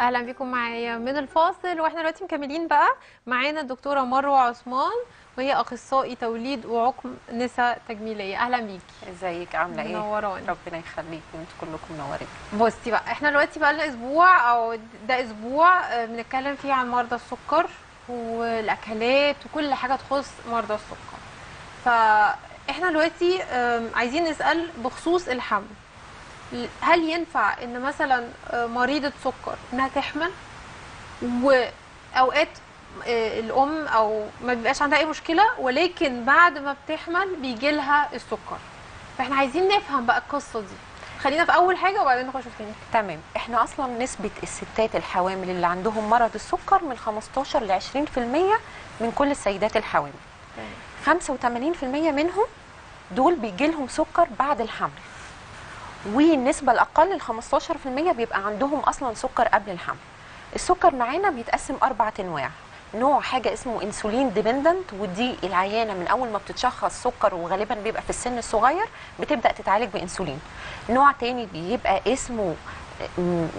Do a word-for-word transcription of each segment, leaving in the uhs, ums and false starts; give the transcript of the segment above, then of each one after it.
اهلا بيكم معايا من الفاصل، واحنا دلوقتي مكملين بقى. معانا الدكتوره مروه عثمان وهي اخصائي توليد وعقم نساء تجميليه. اهلا بيكي. ازيك؟ عامله ايه؟ منوراني. ربنا يخليكي، انتوا كلكم منورين. بصي بقى، احنا دلوقتي بقى لنا اسبوع او ده اسبوع بنتكلم فيه عن مرضى السكر والاكلات وكل حاجه تخص مرضى السكر. فاحنا دلوقتي عايزين نسال بخصوص الحمل، هل ينفع ان مثلا مريضه سكر انها تحمل؟ واوقات الام او ما بيبقاش عندها اي مشكله، ولكن بعد ما بتحمل بيجي لها السكر. فاحنا عايزين نفهم بقى القصه دي. خلينا في اول حاجه وبعدين نخش في الثانيه. تمام. احنا اصلا نسبه الستات الحوامل اللي عندهم مرض السكر من خمستاشر ل عشرين في المية من كل السيدات الحوامل. خمسة وتمانين في المية منهم دول بيجي لهم سكر بعد الحمل، والنسبه الاقل ال خمستاشر في المية بيبقى عندهم اصلا سكر قبل الحمل. السكر معانا بيتقسم اربع انواع. نوع حاجه اسمه انسولين ديبندنت، ودي العيانه من اول ما بتتشخص سكر وغالبا بيبقى في السن الصغير بتبدا تتعالج بانسولين. نوع تاني بيبقى اسمه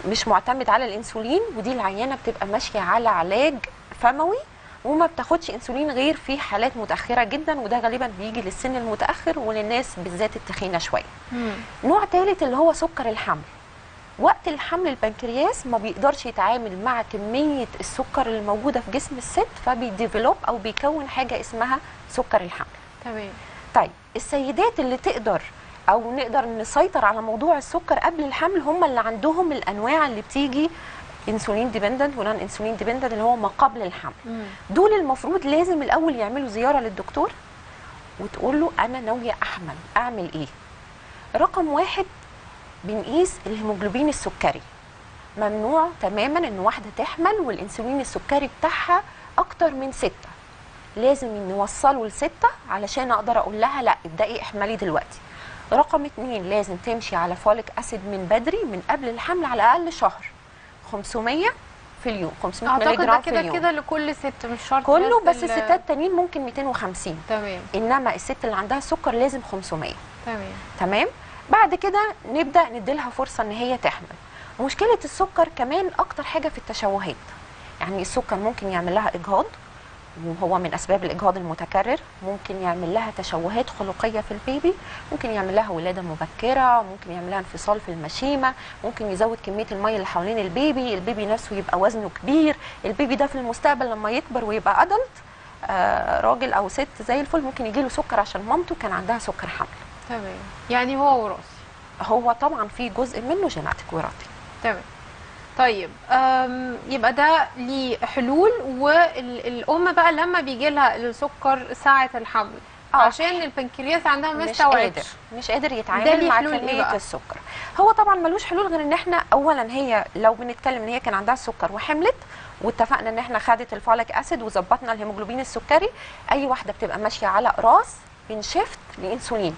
مش معتمد على الانسولين، ودي العيانه بتبقى ماشيه على علاج فموي وما بتاخدش انسولين غير في حالات متاخره جدا، وده غالبا بيجي للسن المتاخر وللناس بالذات التخينه شويه. نوع ثالث اللي هو سكر الحمل. وقت الحمل البنكرياس ما بيقدرش يتعامل مع كميه السكر اللي موجوده في جسم الست، فبيديفلوب او بيكون حاجه اسمها سكر الحمل. تمام. طيب السيدات اللي تقدر او نقدر نسيطر على موضوع السكر قبل الحمل هم اللي عندهم الانواع اللي بتيجي انسولين ديبندنت ونان انسولين ديبندنت اللي هو ما قبل الحمل. مم. دول المفروض لازم الاول يعملوا زياره للدكتور وتقول له انا ناويه احمل، اعمل ايه؟ رقم واحد بنقيس الهيموجلوبين السكري. ممنوع تماما ان واحده تحمل والانسولين السكري بتاعها اكتر من ستة. لازم نوصله لستة علشان اقدر اقول لها لا ابدأي احملي دلوقتي. رقم اتنين لازم تمشي على فوليك اسيد من بدري من قبل الحمل على الاقل شهر. خمسمية في اليوم، خمسمية مللي جرام في اليوم. كده كده لكل ست، مش شرط كله، بس الستات التانيين ممكن ميتين وخمسين. تمام. انما الست اللي عندها سكر لازم خمسمية. تمام. تمام. بعد كده نبدا نديلها فرصه ان هي تحمل. مشكله السكر كمان اكتر حاجه في التشوهات. يعني السكر ممكن يعمل لها اجهاض وهو من اسباب الاجهاض المتكرر، ممكن يعمل لها تشوهات خلقيه في البيبي، ممكن يعمل لها ولاده مبكره، ممكن يعمل لها انفصال في المشيمه، ممكن يزود كميه الميه اللي حوالين البيبي، البيبي نفسه يبقى وزنه كبير، البيبي ده في المستقبل لما يكبر ويبقى ادلت آه راجل او ست زي الفل ممكن يجيله سكر عشان مامته كان عندها سكر حمل. تمام. يعني هو وراثي؟ هو طبعا في جزء منه جيناتيك وراثي. تمام. طيب يبقى ده ليه حلول. والام بقى لما بيجي لها السكر ساعه الحمل آه. عشان البنكرياس عندها مش قادر مش قادر يتعامل مع كميه السكر. هو طبعا ملوش حلول غير ان احنا اولا هي لو بنتكلم ان هي كان عندها السكر وحملت واتفقنا ان احنا خدت الفوليك اسيد وظبطنا الهيموجلوبين السكري، اي واحده بتبقى ماشيه على اقراص بنشفت لانسولين،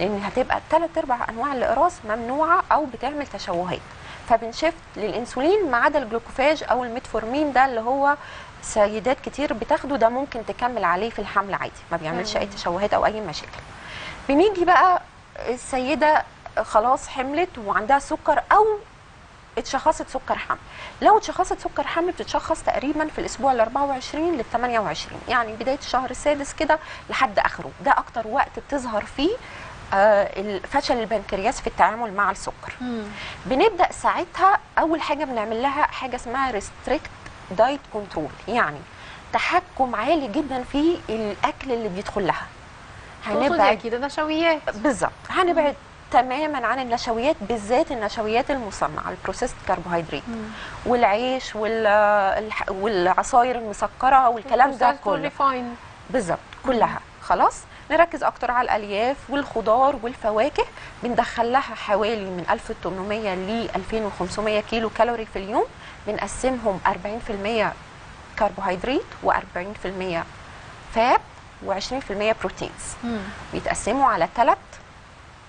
لان هتبقى ثلاث ارباع انواع الاقراص ممنوعه او بتعمل تشوهات، فبنشفت للانسولين ما عدا الجلوكوفاج او الميتفورمين ده اللي هو سيدات كتير بتاخده، ده ممكن تكمل عليه في الحمل عادي، ما بيعملش اي تشوهات او اي مشاكل. بنيجي بقى السيده خلاص حملت وعندها سكر او اتشخصت سكر حمل. لو اتشخصت سكر حمل بتتشخص تقريبا في الاسبوع ال اربعة وعشرين لل تمانية وعشرين، يعني بدايه الشهر السادس كده لحد اخره، ده اكتر وقت بتظهر فيه آه فشل البنكرياس في التعامل مع السكر. مم. بنبدا ساعتها اول حاجه بنعمل لها حاجه اسمها ريستريكت دايت كنترول، يعني تحكم عالي جدا في الاكل اللي بيدخل لها. هنبعد كده نشويات بالظبط، هنبعد تماما عن النشويات، بالذات النشويات المصنعه البروسيسد كربوهيدرات والعيش والعصاير المسكره والكلام ده كله بالظبط كلها. خلاص نركز اكتر على الالياف والخضار والفواكه. بندخل لها حوالي من الف وتمنمية ل الفين وخمسمية كيلو كالوري في اليوم، بنقسمهم اربعين في المية كربوهيدرات واربعين في المية فات وعشرين في المية بروتينز. بيتقسموا على ثلاث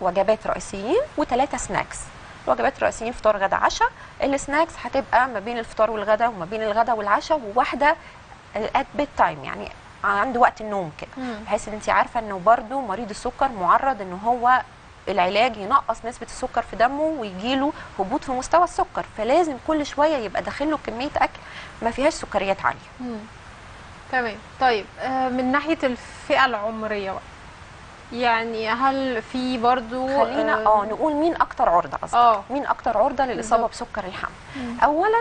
وجبات رئيسيين وثلاثه سناكس. الوجبات الرئيسيين فطار غدا عشاء، السناكس هتبقى ما بين الفطار والغدا وما بين الغدا والعشاء، وواحده ات بيد تايم يعني عند وقت النوم كده، بحيث ان انت عارفه انه برده مريض السكر معرض ان هو العلاج ينقص نسبه السكر في دمه ويجيله هبوط في مستوى السكر، فلازم كل شويه يبقى داخل له كميه اكل ما فيهاش سكريات عاليه. امم تمام. طيب من ناحيه الفئه العمريه بقى، يعني هل في برضو خلينا اه نقول مين اكتر عرضه اصلا آه. مين اكتر عرضه للاصابه بسكر الحمل؟ مم. اولا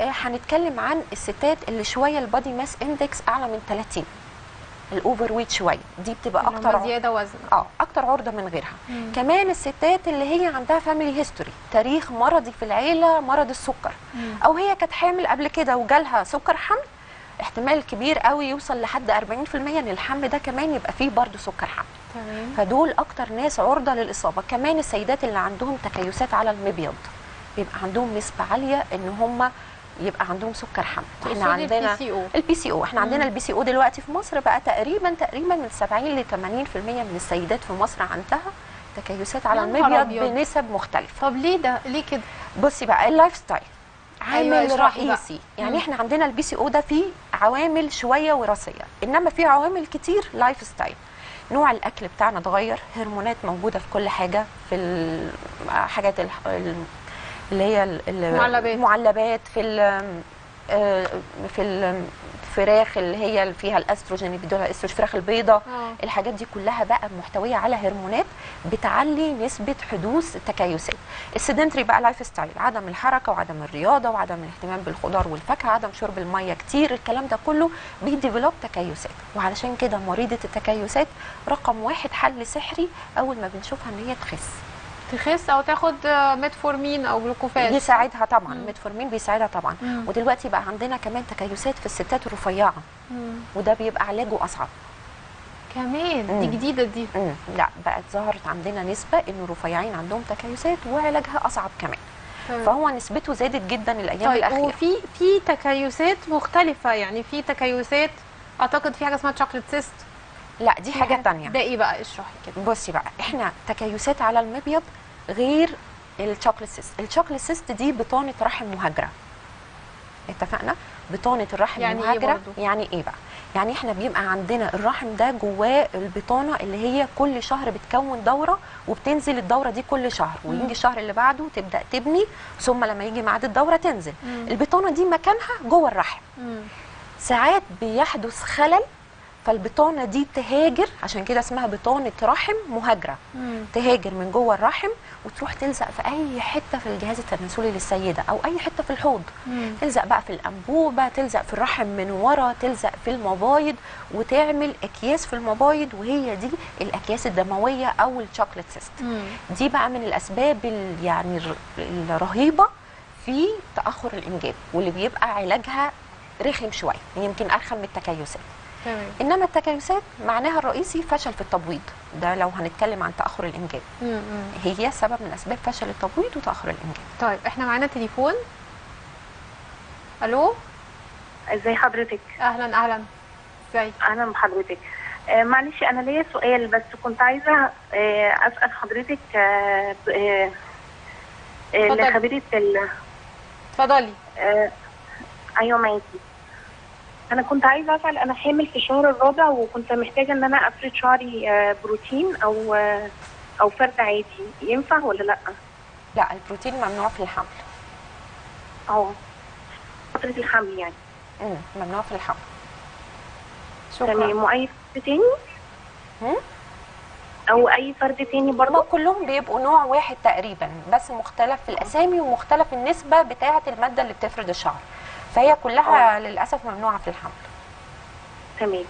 هنتكلم عن الستات اللي شويه البادي ماس اندكس اعلى من ثلاثين، الاوفر ويت شويه، دي بتبقى اكتر زياده وزن اه اكتر عرضه من غيرها. مم. كمان الستات اللي هي عندها فاميلي هيستوري، تاريخ مرضي في العيله مرض السكر، مم. او هي كانت حامل قبل كده وجالها سكر حمل، احتمال كبير قوي يوصل لحد أربعين في المية ان الحمل ده كمان يبقى فيه برضه سكر حمل. تمام. فدول اكتر ناس عرضه للاصابه. كمان السيدات اللي عندهم تكيسات على المبيض بيبقى عندهم نسبه عاليه ان هم يبقى عندهم سكر حمل. احنا عندنا البي سي او البي سي او احنا مم. عندنا البي سي او دلوقتي في مصر بقى تقريبا تقريبا من سبعين لثمانين في المية من السيدات في مصر عندها تكيسات على المبيض بنسب مختلفه. طب ليه ده؟ ليه كده؟ بصي بقى، اللايف ستايل عامل أيوة رئيسي بقى. يعني مم. احنا عندنا البي سي او ده فيه عوامل شويه وراثيه، انما فيه عوامل كتير لايف ستايل، نوع الاكل بتاعنا اتغير، هرمونات موجوده في كل حاجه، في الحاجات اللي هي المعلبات، في ال في الفراخ اللي هي اللي فيها الاستروجين اللي بيدولها استروجين، فراخ البيضه، الحاجات دي كلها بقى محتويه على هرمونات بتعلي نسبه حدوث التكيسات. السيدنتري بقى لايف ستايل، عدم الحركه وعدم الرياضه وعدم الاهتمام بالخضار والفاكهه، عدم شرب الميه كتير، الكلام ده كله بيديفلوب تكيسات. وعلشان كده مريضه التكيسات رقم واحد حل سحري اول ما بنشوفها ان هي تخس تخس او تاخد ميتفورمين او جلوكوفاج يساعدها طبعا. مم. ميتفورمين بيساعدها طبعا. مم. ودلوقتي بقى عندنا كمان تكيسات في الستات الرفيعه، مم. وده بيبقى علاجه اصعب كمان. مم. دي جديده دي. مم. لا بقت ظهرت عندنا نسبه ان الرفيعين عندهم تكيسات وعلاجها اصعب كمان. مم. فهو نسبته زادت جدا الايام طيب الاخيره. وفي في تكيسات مختلفه، يعني في تكيسات اعتقد في حاجه اسمها شوكليت سيست. لا دي حاجه ثانيه. ده ايه بقى؟ اشرحي كده. بصي بقى، احنا تكيسات على المبيض غير الشوكليت سيست. الشوكليت سيست دي بطانه رحم مهاجره، اتفقنا؟ بطانه الرحم يعني المهاجره إيه؟ يعني ايه بقى؟ يعني احنا بيبقى عندنا الرحم ده جواه البطانه اللي هي كل شهر بتكون دوره، وبتنزل الدوره دي كل شهر، ويجي الشهر اللي بعده تبدا تبني، ثم لما يجي ميعاد الدوره تنزل. مم. البطانه دي مكانها جوه الرحم. مم. ساعات بيحدث خلل، فالبطانه دي تهاجر، عشان كده اسمها بطانه رحم مهاجره. مم. تهاجر من جوه الرحم وتروح تلزق في اي حته في الجهاز التناسلي للسيده او اي حته في الحوض. مم. تلزق بقى في الانبوبه، تلزق في الرحم من ورا، تلزق في المبايض، وتعمل اكياس في المبايض، وهي دي الاكياس الدمويه او الشوكليت سيست. مم. دي بقى من الاسباب يعني الرهيبه في تاخر الانجاب، واللي بيبقى علاجها رخم شويه، يمكن ارخم من التكيسات. انما التكيسات معناها الرئيسي فشل في التبويض، ده لو هنتكلم عن تاخر الانجاب. مم. هي سبب من اسباب فشل التبويض وتاخر الانجاب. طيب احنا معانا تليفون. الو، ازي حضرتك؟ اهلا اهلا. ازي؟ اهلا بحضرتك. آه معلش انا ليا سؤال بس، كنت عايزه آه اسال حضرتك آه آه آه لخبيره ال اتفضلي. آه ايوه معاكي. أنا كنت عايزة أسأل، أنا حامل في الشهر الرابع، وكنت محتاجة إن أنا أفرد شعري بروتين أو أو فرد عادي، ينفع ولا لأ؟ لأ، البروتين ممنوع في الحمل. أه فترة الحمل يعني. امم ممنوع في الحمل. شكرا. تمام. وأي فرد تاني؟ امم أو أي فرد تاني برضه؟ كلهم بيبقوا نوع واحد تقريبا، بس مختلف في الأسامي ومختلف النسبة بتاعة المادة اللي بتفرد الشعر. فهي كلها أوه. للاسف ممنوعه في الحمل. تمام.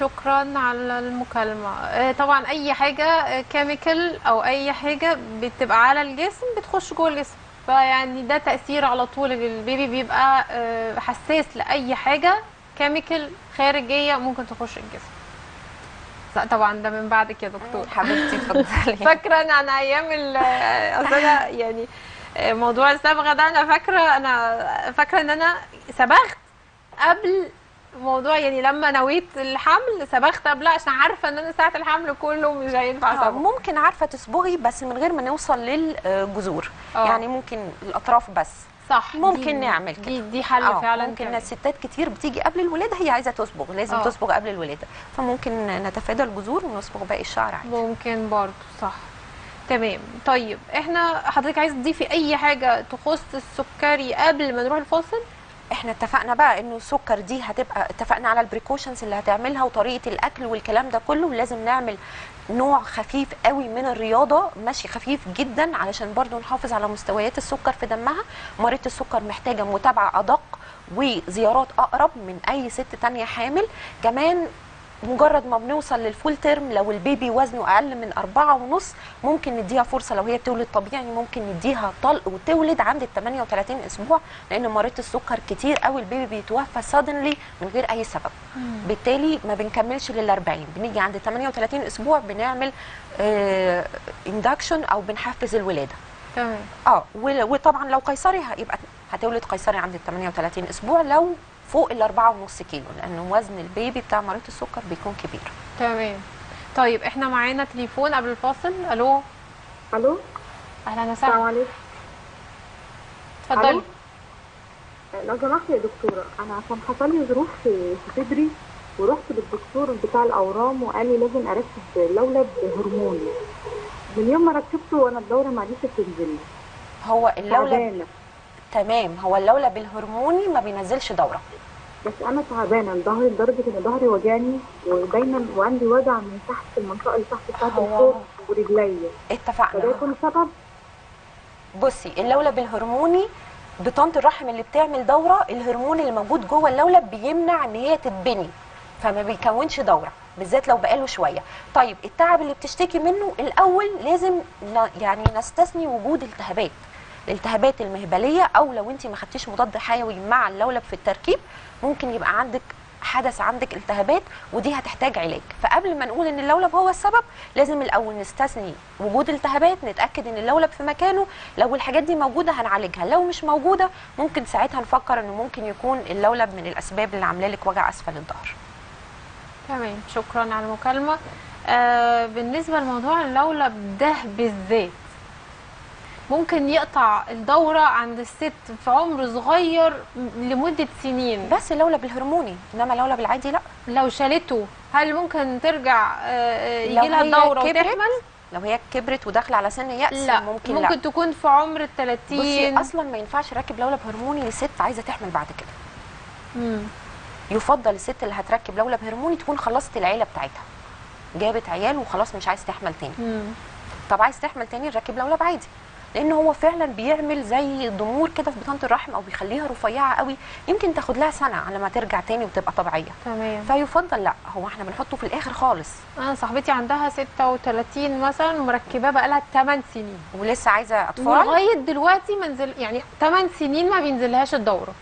شكرا على المكالمه. طبعا اي حاجه كيميكال او اي حاجه بتبقى على الجسم بتخش جوه الجسم، فيعني ده تاثير على طول، البيبي بيبقى حساس لاي حاجه كيميكال خارجيه ممكن تخش الجسم. طبعا ده من بعدك يا دكتور. حبيبتي اتفضلي. فاكره انا عن ايام الاصاله يعني موضوع الصبغه ده، انا فاكره انا فاكره ان انا صبغت قبل موضوع، يعني لما نويت الحمل صبغت قبلها عشان عارفه ان انا ساعه الحمل كله مش هينفع صبغه. ممكن عارفه تصبغي بس من غير ما نوصل للجذور، يعني ممكن الاطراف بس. صح، ممكن دي نعمل كده. دي, دي حل آه. فعلا. ممكن الستات كتير بتيجي قبل الولاده هي عايزه تصبغ، لازم آه. تصبغ قبل الولاده، فممكن نتفادى الجذور ونصبغ باقي الشعر عادي. ممكن برضه صح. تمام. طيب احنا حضرتك عايزه تضيفي اي حاجه تخص السكري قبل ما نروح الفاصل؟ احنا اتفقنا بقى انه السكر دي هتبقى اتفقنا على البريكوشنز اللي هتعملها وطريقه الاكل والكلام ده كله، ولازم نعمل نوع خفيف قوي من الرياضه، ماشي خفيف جدا علشان برضو نحافظ على مستويات السكر في دمها. مريضه السكر محتاجه متابعه ادق وزيارات اقرب من اي ست تانية حامل. كمان مجرد ما بنوصل للفول تيرم لو البيبي وزنه اقل من أربعة ونص ممكن نديها فرصه، لو هي بتولد طبيعي ممكن نديها طلق وتولد عند ال ثمانية وثلاثين اسبوع، لان مريض السكر كتير قوي البيبي بيتوفى سادنلي من غير اي سبب. مم. بالتالي ما بنكملش لل أربعين، بنيجي عند ثمانية وثلاثين اسبوع بنعمل آه اندكشن او بنحفز الولاده. تمام. اه وطبعا لو قيصري هيبقى هتولد قيصري عند ال ثمانية وثلاثين اسبوع لو فوق ال أربعة ونص كيلو، لأنه وزن البيبي بتاع مريض السكر بيكون كبير. تمام. طيب احنا معانا تليفون قبل الفاصل. الو. الو. اهلا وسهلا. السلام عليكم. اتفضلي. لو سمحتي يا دكتورة، أنا عشان حصل لي ظروف في صدري ورحت للدكتور بتاع الأورام وقال لي لازم أركب الأولاد هرموني. من يوم ما ركبته وأنا الدورة معليش بتنزل. هو الأولاد تمام، هو اللولب الهرموني ما بينزلش دوره. بس انا تعبانه لظهري لدرجه ان ظهري وجعني ودايما وعندي وجع من تحت المنطقه اللي تحت بتاعت الفوق ورجليا. اتفقنا. فده يكون سبب؟ بصي، اللولب الهرموني بطانه الرحم اللي بتعمل دوره، الهرمون اللي موجود جوه اللولب بيمنع ان هي تتبني فما بيكونش دوره، بالذات لو بقاله شويه. طيب التعب اللي بتشتكي منه الاول لازم يعني نستثني وجود التهابات. الالتهابات المهبليه او لو انت ما خدتيش مضاد حيوي مع اللولب في التركيب ممكن يبقى عندك حدث عندك التهابات ودي هتحتاج علاج. فقبل ما نقول ان اللولب هو السبب لازم الاول نستثني وجود التهابات، نتاكد ان اللولب في مكانه، لو الحاجات دي موجوده هنعالجها، لو مش موجوده ممكن ساعتها نفكر انه ممكن يكون اللولب من الاسباب اللي عامله لك وجع اسفل الظهر. تمام، شكرا على المكالمه. آه بالنسبه لموضوع اللولب ده بالذات ممكن يقطع الدوره عند الست في عمر صغير لمده سنين، بس اللولب الهرموني، انما اللولب العادي لا. لو شالته هل ممكن ترجع يجي لها الدوره وتحمل؟ لو هي كبرت وداخله على سن يأس لا. ممكن ممكن لا. تكون في عمر ال ثلاثين. بصي اصلا ما ينفعش راكب لولب هرموني لست عايزه تحمل بعد كده. امم يفضل الست اللي هتركب لولب هرموني تكون خلصت العيله بتاعتها، جابت عيال وخلاص مش عايزه تحمل تاني. امم طب عايز تحمل تاني ركب لولب عادي، لان هو فعلا بيعمل زي ضمور كده في بطانه الرحم او بيخليها رفيعه قوي، يمكن تاخد لها سنه على ما ترجع تاني وتبقى طبيعيه. تمام. فيفضل لا، هو احنا بنحطه في الاخر خالص. انا صاحبتي عندها ستة وثلاثين مثلا ومركباه بقى لها ثماني سنين ولسه عايزه اطفال لغايه دلوقتي، منزل يعني ثماني سنين ما بينزلهاش الدوره.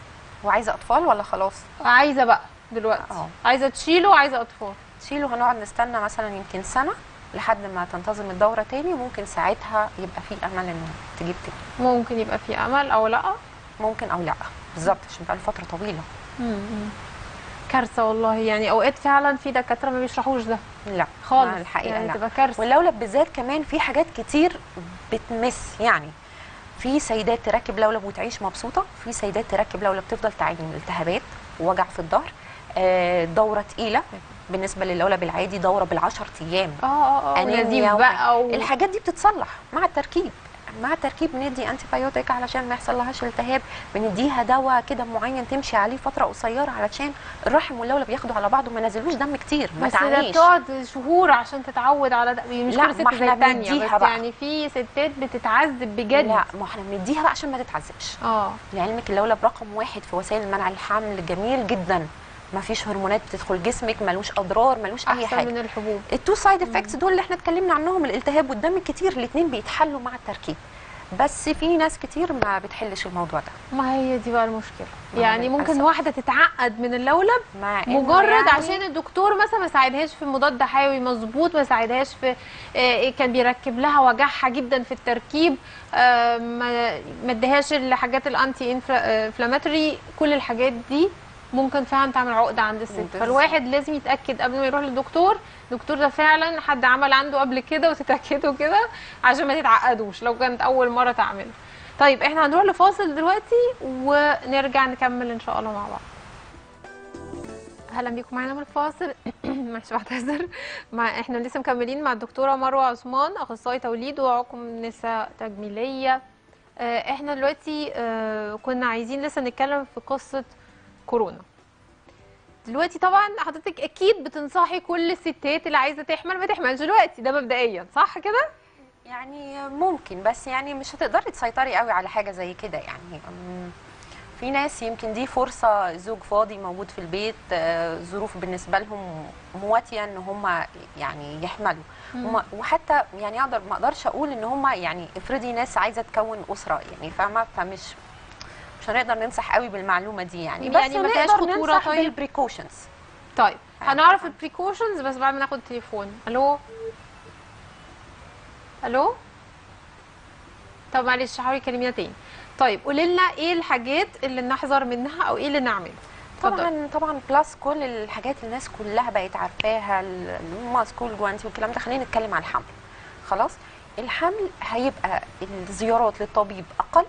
وعايزه اطفال ولا خلاص؟ عايزه بقى دلوقتي. أوه. عايزه تشيله وعايزه اطفال. تشيله هنقعد نستنى مثلا يمكن سنه لحد ما تنتظم الدوره تاني، ممكن ساعتها يبقى في امل انه تجيب تاني. ممكن يبقى في امل او لا، ممكن او لا بالظبط، عشان بقى الفتره طويله. امم كارثه والله، يعني اوقات فعلا في دكاتره ما بيشرحوش ده لا خالص الحقيقه، يعني لا تبقى كارثه. واللولب بالذات كمان في حاجات كتير بتمس، يعني في سيدات تركب لولب وتعيش مبسوطه، في سيدات تركب لولب تفضل تعاني من التهابات ووجع في الظهر، دوره ثقيله بالنسبه للولب العادي، دوره بالعشر ايام. اه اه اه بقى و... الحاجات دي بتتصلح مع التركيب، مع التركيب بندي انتي بايوتيك علشان ما يحصل لهاش التهاب، بنديها دواء كده معين تمشي عليه فتره قصيره علشان الرحم واللولب ياخدوا على بعض وما نزلوش دم كتير، ما تعانيش. بس بتقعد شهور عشان تتعود على ده، مش كل ست زي الثانيه، بس بقى. يعني في ستات بتتعذب بجد. لا ما احنا بنديها بقى عشان ما تتعذبش. اه لعلمك اللولب رقم واحد في وسائل منع الحمل، جميل جدا، ما فيش هرمونات بتدخل جسمك، ملوش اضرار، ملوش اي حاجه، احسن من الحبوب. التو سايد افكتس دول اللي احنا اتكلمنا عنهم، الالتهاب والدم الكتير، الاثنين بيتحلوا مع التركيب، بس في ناس كتير ما بتحلش الموضوع ده. ما هي دي بقى المشكله، يعني ممكن أسأل. واحده تتعقد من اللولب مجرد يعني... عشان الدكتور مثلا ما ساعدهاش في مضاد حيوي مظبوط، ما ساعدهاش في آه كان بيركب لها وجعها جدا في التركيب، آه ما ما ادهاش الحاجات الانتي انفلاماتوري، كل الحاجات دي ممكن فعلا تعمل عقده عند الست. فالواحد لازم يتاكد قبل ما يروح للدكتور، الدكتور ده فعلا حد عمل عنده قبل كده وتتاكدوا كده عشان ما تتعقدوش لو كانت اول مره تعمل. طيب احنا هنروح لفاصل دلوقتي ونرجع نكمل ان شاء الله مع بعض. اهلا بيكم معانا من الفاصل. معلش بعتذر، مع احنا لسه مكملين مع الدكتوره مروه عثمان اخصائي توليد وعقم نساء تجميليه. احنا دلوقتي اه كنا عايزين لسه نتكلم في قصه كورونا. دلوقتي طبعا حضرتك اكيد بتنصحي كل الستات اللي عايزه تحمل ما تحملش دلوقتي، ده مبدئيا صح كده؟ يعني ممكن، بس يعني مش هتقدري تسيطري قوي على حاجه زي كده. يعني في ناس يمكن دي فرصه، زوج فاضي موجود في البيت، ظروف بالنسبه لهم مواتيه ان هم يعني يحملوا، وحتى يعني اقدر ما اقدرش اقول ان هم يعني افرضي ناس عايزه تكون اسره يعني، فاهمه؟ فمش مش هنقدر ننصح قوي بالمعلومه دي يعني، بس يعني ما فيهاش خطوره. طيب البريكوشنز، طيب هنعرف البريكوشنز بس بعد ما ناخد التليفون. الو الو طب معلش حاولي كلمينا تاني. طيب قولي لنا ايه الحاجات اللي نحذر منها او ايه اللي نعمل؟ طبعا طبعا بلس كل الحاجات الناس كلها بقت عارفاها، الماسك والجوانتي والكلام ده. خلينا نتكلم عن الحمل. خلاص الحمل هيبقى الزيارات للطبيب اقل،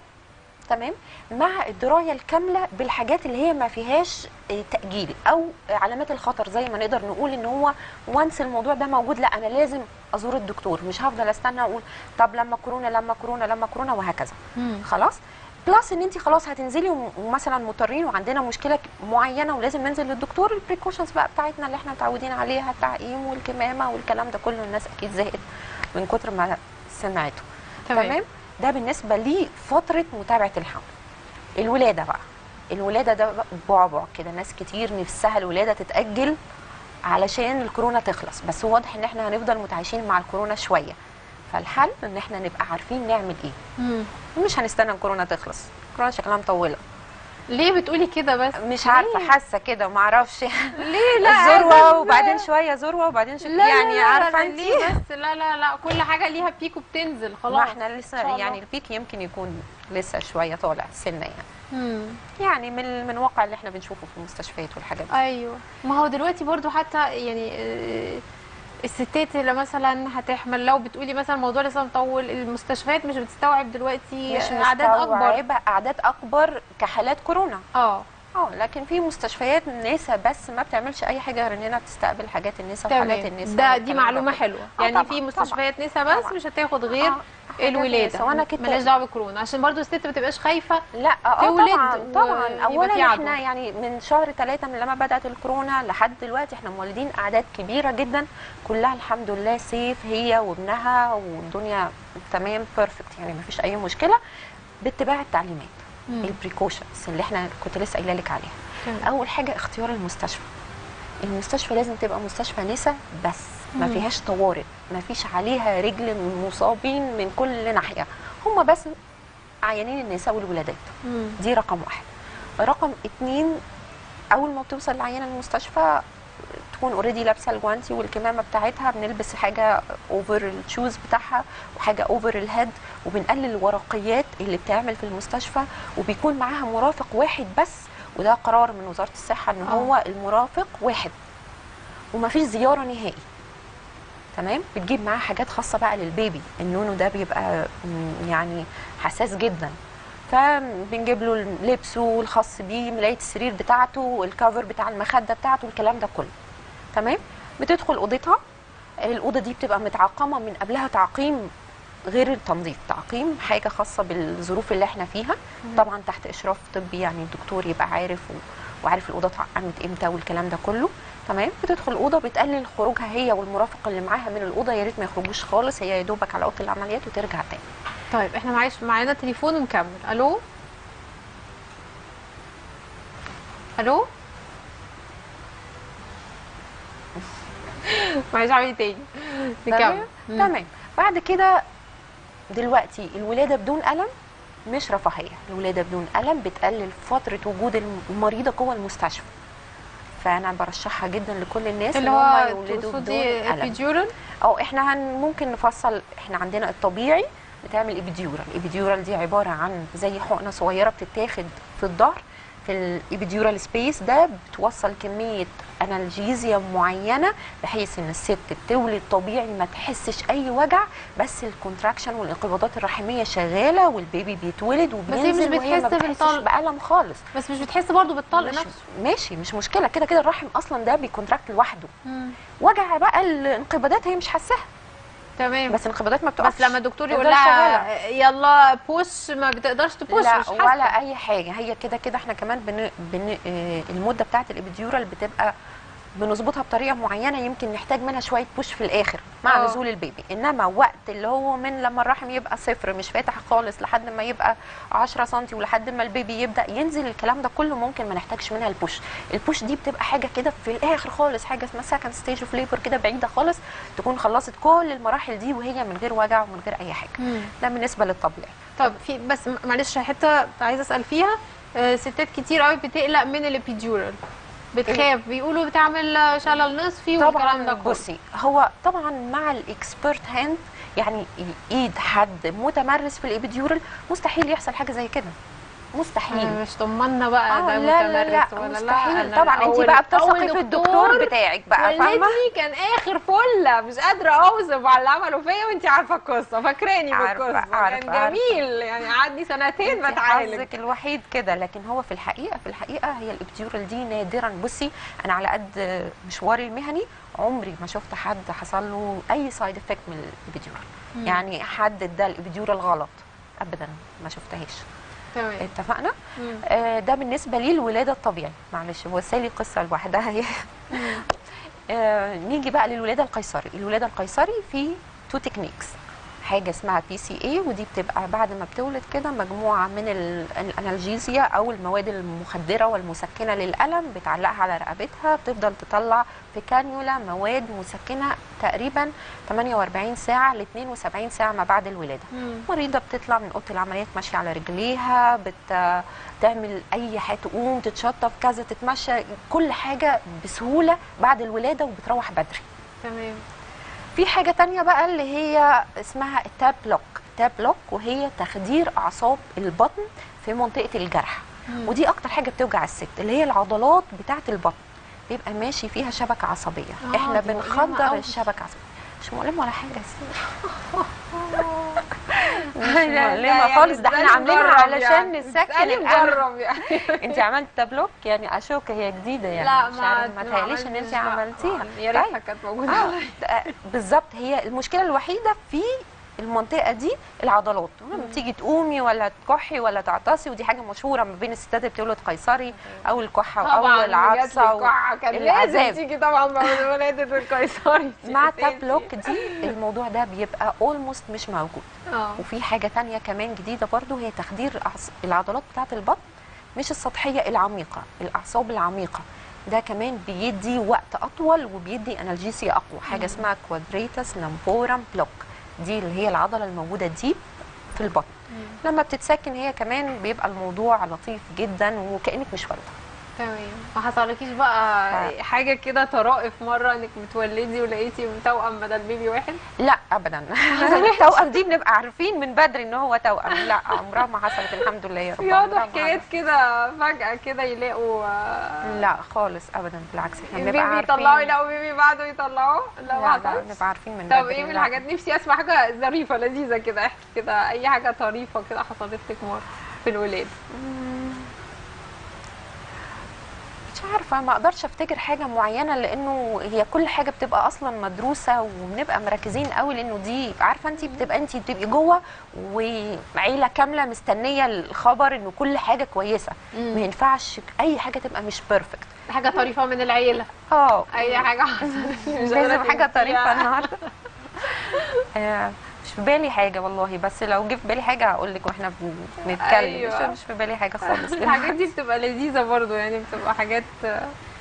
تمام، مع الدرايه الكامله بالحاجات اللي هي ما فيهاش تاجيل او علامات الخطر. زي ما نقدر نقول ان هو وانس الموضوع ده موجود، لا انا لازم ازور الدكتور، مش هفضل استنى اقول طب لما كورونا لما كورونا لما كورونا وهكذا. مم. خلاص بلس ان انت خلاص هتنزلي ومثلا مضطرين وعندنا مشكله معينه ولازم ننزل للدكتور. البريكوشنز بقى بتاعتنا اللي احنا متعودين عليها، التعقيم والكمامه والكلام ده كله، الناس اكيد زهقت من كتر ما سمعته. تمام، ده بالنسبه لفتره متابعه الحمل. الولاده بقى، الولاده ده بعبع كده، ناس كتير نفسها الولاده تتاجل علشان الكورونا تخلص، بس واضح ان احنا هنفضل متعايشين مع الكورونا شويه، فالحل ان احنا نبقى عارفين نعمل ايه. مم. مش هنستنى الكورونا تخلص، الكورونا شكلها مطوله. ليه بتقولي كده بس؟ مش عارفه، حاسه كده وما اعرفش ليه. لا الذروه وبعدين شويه ذروه وبعدين شويه، يعني عارفه انت بس. لا لا لا كل حاجه ليها بيك وبتنزل خلاص. ما احنا لسه يعني البيك يمكن يكون لسه شويه طالع سنه يعني. امم يعني من من واقع اللي احنا بنشوفه في المستشفيات والحاجات دي. ايوه، ما هو دلوقتي برضو حتى يعني الستات اللي مثلا هتحمل، لو بتقولي مثلا الموضوع لسه مطول، المستشفيات مش بتستوعب دلوقتي، مش اعداد اكبر اعداد اكبر كحالات كورونا. اه اه لكن في مستشفيات النسا بس ما بتعملش اي حاجه غير انها بتستقبل حاجات النسا وحالات النسا. ده دي معلومه حلوه يعني. آه في مستشفيات نسا بس طبعًا. مش هتاخد غير آه الولاده، مالهاش دعوه بالكورونا، عشان برضو الست ما تبقاش خايفه. لا اه تولد طبعا طبعا. اولا احنا يعني من شهر ثلاثة من لما بدات الكورونا لحد دلوقتي احنا مولدين اعداد كبيره جدا، كلها الحمد لله سيف هي وابنها والدنيا تمام بيرفكت يعني، ما فيش اي مشكله باتباع التعليمات. البريكوشنز اللي احنا كنت لسه قايله لك عليها. مم. اول حاجه اختيار المستشفى. المستشفى لازم تبقى مستشفى نسا بس، ما فيهاش طوارئ، ما فيش عليها رجل مصابين من كل ناحيه، هم بس عيانين النساء والولادات. مم. دي رقم واحد. رقم اتنين، اول ما بتوصل العيانه المستشفى تكون اوريدي لابسه الجوانتي والكمامه بتاعتها، بنلبس حاجه اوفر الشوز بتاعها وحاجه اوفر الهيد، وبنقلل الورقيات اللي بتعمل في المستشفى، وبيكون معاها مرافق واحد بس، وده قرار من وزاره الصحه ان هو المرافق واحد ومفيش زياره نهائي. تمام، بتجيب معاها حاجات خاصه بقى للبيبي، النونو ده بيبقى يعني حساس جدا، فبنجيب له لبسه الخاص بيه، ملايه السرير بتاعته، الكفر بتاع المخده بتاعته، الكلام ده كله. تمام، بتدخل اوضتها، الاوضه دي بتبقى متعقمه من قبلها تعقيم غير التنظيف، تعقيم حاجه خاصه بالظروف اللي احنا فيها. مم. طبعا تحت اشراف طبي يعني، الدكتور يبقى عارف و... وعارف الاوضه اتعقمت امتى والكلام ده كله. تمام، بتدخل الاوضه، بتقلل خروجها هي والمرافق اللي معاها من الاوضه، يا ريت ما يخرجوش خالص، هي يا دوبك على اوضه العمليات وترجع تاني. طيب احنا معلش معانا تليفون ونكمل. الو الو معلش عامل تاني نكمل. تمام، بعد كده دلوقتي الولاده بدون الم مش رفاهيه، الولاده بدون الم بتقلل فتره وجود المريضه جوه المستشفى، فانا برشحها جدا لكل الناس اللي هم يولدوا بدون الم. او احنا هن ممكن نفصل، احنا عندنا الطبيعي بتعمل ابيديورال. الابيديورال دي عباره عن زي حقنه صغيره بتتاخد في الظهر، الابيديورال سبيس ده بتوصل كميه انالجيزيا معينه بحيث ان الست بتولد طبيعي ما تحسش اي وجع، بس الكونتراكشن والانقباضات الرحميه شغاله والبيبي بيتولد وبينزل وهي ما بتحسش بألم خالص. بس مش بتحس برضو بالطلق نفسه؟ ماشي، مش مشكله، كده كده الرحم اصلا ده بيكونتراكت لوحده. مم. وجع بقى الانقباضات هي مش حاساها. تمام، بس الانقباضات ما بتقفش. بس لما الدكتور يقول لها يلا بوش ما بتقدرش تبوش، لا مش حاسه ولا اي حاجه. هي كده كده احنا كمان بن... بن... المده بتاعه الابيديورال بتبقى بنظبطها بطريقه معينه، يمكن نحتاج منها شويه بوش في الاخر مع نزول البيبي. انما وقت اللي هو من لما الرحم يبقى صفر مش فاتح خالص لحد ما يبقى عشرة سنتي ولحد ما البيبي يبدا ينزل، الكلام ده كله ممكن ما نحتاجش منها البوش. البوش دي بتبقى حاجه كده في الاخر خالص، حاجه اسمها سكند ستيج اوف ليبر، كده بعيده خالص، تكون خلصت كل المراحل دي وهي من غير وجع ومن غير اي حاجه. مم. ده بالنسبه للطبيعي. طب في بس معلش حته عايزه اسال فيها، آه ستات كتير قوي بتقلق من الابيديورال، بتخاف، بيقولوا بتعمل شلل نصفي والكلام ده كله. بصي، هو طبعا مع الاكسبيرت هاند يعني ايد حد متمرس في الابيديورال مستحيل يحصل حاجه زي كده، مستحيل. أنا مش ضمننا بقى آه ده متمرس ولا لا، مستحيل. لا طبعا انت بقى بتثقي في الدكتور بتاعك بقى، فاهمه؟ كان اخر فله مش قادره اوصف على اللي عمله فيا، وانت عارفه القصه، فاكراني بالقصه، كان جميل يعني، عدي سنتين بتعالج. حظك الوحيد كده، لكن هو في الحقيقه في الحقيقه هي الابيديورال دي نادرا. بصي، انا على قد مشواري المهني عمري ما شفت حد حصل له اي سايد افكت من الابيديورال، يعني حد ادى الابيديورال غلط ابدا، ما شفتهاش. تمام، اتفقنا. آه ده بالنسبه للولاده الطبيعي، معلش هو سالي قصه لوحدها هي. آه نيجي بقى للولاده القيصري. الولاده القيصري في تو تكنيكس، حاجه اسمها بي سي إيه، ودي بتبقى بعد ما بتولد كده مجموعه من الانالجيزيا او المواد المخدره والمسكنه للالم، بتعلقها على رقبتها، بتفضل تطلع في كانيولا مواد مسكنه تقريبا ثمانية وأربعين ساعة ل اثنين وسبعين ساعة ما بعد الولاده. المريضه بتطلع من اوضه العمليات ماشيه على رجليها، بتعمل اي حاجه، تقوم تتشطف كذا، تتمشى، كل حاجه بسهوله بعد الولاده، وبتروح بدري. تمام. في حاجه تانية بقى اللي هي اسمها التابلوك. التابلوك وهي تخدير اعصاب البطن في منطقه الجرح، مم. ودي اكتر حاجه بتوجع الست، اللي هي العضلات بتاعه البطن بيبقى ماشي فيها شبكه عصبيه. آه احنا بنخدر الشبكه العصبيه. مش مؤلمه ولا حاجه يا سيدي، مش مؤلمه خالص، ده احنا عاملينها علشان نسكن الالم. انت عملت تابلوك يعني اشوك هي جديده يعني، مش عارف، ما تهيأليش ان انت عملتيها، يا ريتها كانت موجوده. آه بالظبط، هي المشكله الوحيده في المنطقه دي العضلات، لما بتيجي تقومي ولا تكحي ولا تعطسي، ودي حاجه مشهوره ما بين الستات اللي بتولد قيصري، او الكحه او العطسه والعذاب بتيجي طبعا مع ولاده القيصري. مع التابلوك دي الموضوع ده بيبقى اولموست مش موجود. أوه. وفي حاجه ثانيه كمان جديده برضو، هي تخدير العضلات بتاعه البطن، مش السطحيه، العميقه، الاعصاب العميقه. ده كمان بيدي وقت اطول وبيدي انالجيسيا اقوى، حاجه اسمها كوادريتس لامبورام بلوك، دي اللي هي العضله الموجوده دي في البطن. مم. لما بتتسكن هي كمان بيبقى الموضوع لطيف جدا وكانك مش والده. تمام، ما حصلكيش بقى ف... حاجه كده طرائف مره انك بتولدي ولقيتي توأم بدل بيبي واحد؟ لا ابدا. التوأم دي بنبقى عارفين من بدري ان هو توأم، لا عمرها ما حصلت الحمد لله يا رب. يا حكايات كده فجأه كده يلاقوا؟ لا خالص ابدا، بالعكس احنا بنبقى عارفين. بيبي يطلعوا يلاقوا بيبي بعده يطلعوه؟ لا ما حصلش، بنبقى عارفين من بدري. طب ايه من الحاجات؟ نفسي اسمع حاجه ظريفه لذيذه كده، احكي كده اي حاجه طريفه كده حصلت لك مره في الولاده. مش عارفه، ما اقدرش افتكر حاجه معينه، لانه هي كل حاجه بتبقى اصلا مدروسه وبنبقى مركزين قوي، لانه دي عارفه انت بتبقى انت بتبقي جوه وعيله كامله مستنيه الخبر انه كل حاجه كويسه. مم. ما ينفعش اي حاجه تبقى مش بيرفكت. حاجه طريفه من العيله. اه اي حاجه حصلت لازم حاجه طريفه النهارده. آه. مش في بالي حاجه والله، بس لو جه في بالي حاجه هقول لك واحنا بنتكلم. أيوة. مش في بالي حاجه خالص. الحاجات دي بتبقى لذيذه برضو يعني، بتبقى حاجات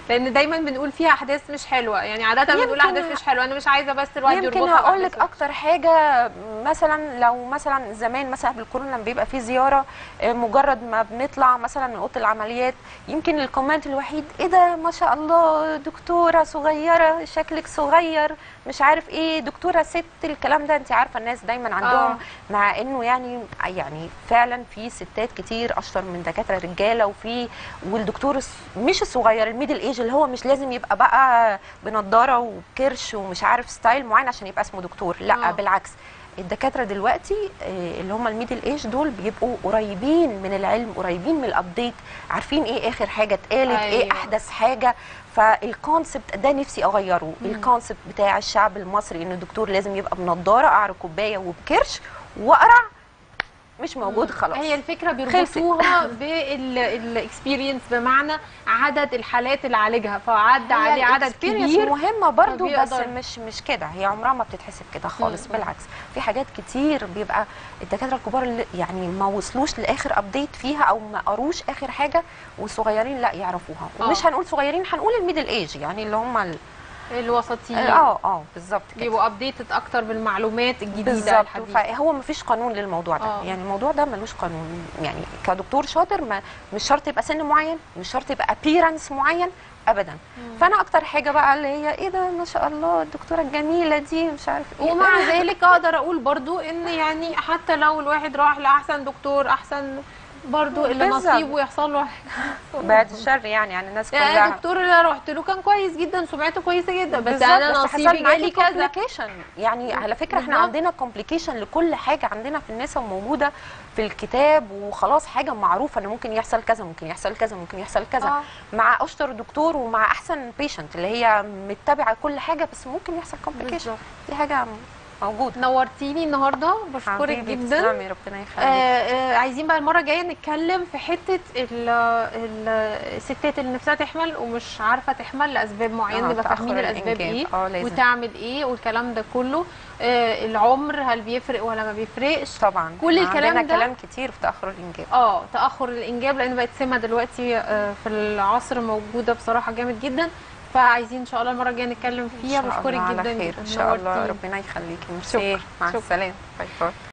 لان دايما بنقول فيها احداث مش حلوه، يعني عاده بنقول احداث مش حلوه، انا مش عايزه بس الواحد يربطها. يمكن هقول لك اكتر حاجه، مثلا لو مثلا زمان مثلا بالكورونا لما بيبقى في زياره، مجرد ما بنطلع مثلا من اوضه العمليات يمكن الكومنت الوحيد ايه ده ما شاء الله دكتوره صغيره، شكلك صغير، مش عارف ايه، دكتوره ست، الكلام ده انت عارفه الناس دايما عندهم آه. مع انه يعني يعني فعلا في ستات كتير اشطر من دكاتره رجاله، وفي والدكتور مش الصغير الميدل ايج اللي هو مش لازم يبقى بقى بنضاره وكرش ومش عارف ستايل معين عشان يبقى اسمه دكتور، لا آه. بالعكس الدكاتره دلوقتي اللي هم الميدل ايج دول بيبقوا قريبين من العلم، قريبين من الابديت، عارفين ايه اخر حاجه اتقالت، أيوه. ايه احدث حاجه. فالكونسبت ده نفسي اغيره، الكونسبت بتاع الشعب المصري ان الدكتور لازم يبقى بنضاره قعر كوبايه وبكرش وقرع، مش موجود خلاص. هي الفكره بيربطوها بالاكسبيرينس، بمعنى عدد الحالات اللي عالجها، فعدى عليه عدد كبير. مهمه برضو بس مش مش كده، هي عمرها ما بتتحسب كده خالص، بالعكس في حاجات كتير بيبقى الدكاتره الكبار اللي يعني ما وصلوش لاخر ابديت فيها او ما قروش اخر حاجه، والصغيرين لا يعرفوها. ومش هنقول صغيرين، هنقول الميدل ايج، يعني اللي هم الوسطيين. اه اه بالظبط كده، بيبقوا ابديتد اكتر بالمعلومات الجديده الحديثه. بالظبط، فهو ما فيش قانون للموضوع ده، أوه. يعني الموضوع ده ملوش قانون، يعني كدكتور شاطر ما مش شرط يبقى سن معين، مش شرط يبقى ابيرنس معين ابدا. مم. فانا اكتر حاجه بقى اللي هي ايه ده ما شاء الله الدكتوره الجميله دي مش عارف ايه. ومع ذلك اقدر اقول برضو ان يعني حتى لو الواحد راح لاحسن دكتور، احسن برضو اللي نصيبه يحصل له بعد الشر يعني عن الناس كلها. يعني الدكتور اللي رحت له كان كويس جدا، سمعته كويسه جدا، بس انا نصيبي جالي كذا. يعني على فكره احنا عندنا كومبليكيشن لكل حاجه عندنا في النساء، وموجوده في الكتاب وخلاص، حاجه معروفه ان ممكن يحصل كذا، ممكن يحصل كذا، ممكن يحصل كذا. آه. مع اشطر دكتور ومع احسن بيشنت اللي هي متبعه كل حاجه، بس ممكن يحصل كومبليكيشن، دي حاجه موجود. نورتيني النهارده، بشكرك جدا. تسلمي، ربنا يخليك. آه آه عايزين بقى المره الجايه نتكلم في حته الستات اللي نفسها تحمل ومش عارفه تحمل لاسباب معينه، نبقى فاهمين الاسباب ايه وتعمل ايه والكلام ده كله. آه العمر هل بيفرق ولا ما بيفرقش؟ طبعا كل الكلام ده، كلام كتير في تاخر الانجاب. اه تاخر الانجاب لان بقت سمه دلوقتي آه في العصر موجوده بصراحه جامد جدا، فعايزين ان شاء الله المره الجايه نتكلم فيها. بشكرك جدا، ان شاء الله، ربنا يخليكي. ميرسي، مع السلامه، باي باي.